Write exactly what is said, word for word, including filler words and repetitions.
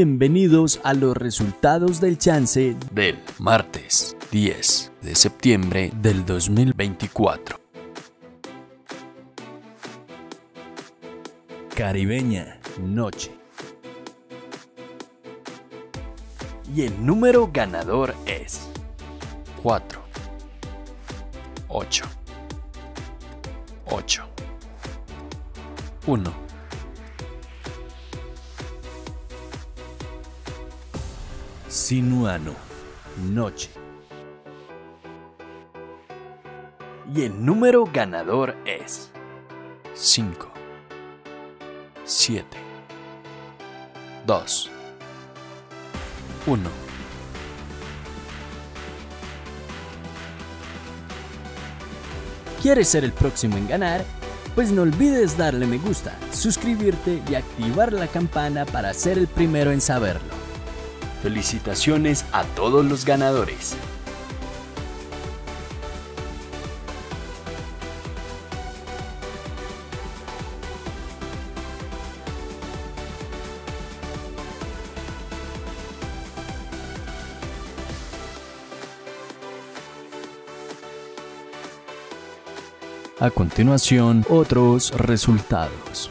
bienvenidos a los resultados del Chance del martes diez de septiembre del dos mil veinticuatro. Caribeña, noche. Y el número ganador es cuatro, ocho, ocho, uno. Sinuano, noche. Y el número ganador es cinco, siete, dos, uno. ¿Quieres ser el próximo en ganar? Pues no olvides darle me gusta, suscribirte y activar la campana para ser el primero en saberlo. Felicitaciones a todos los ganadores. A continuación, otros resultados.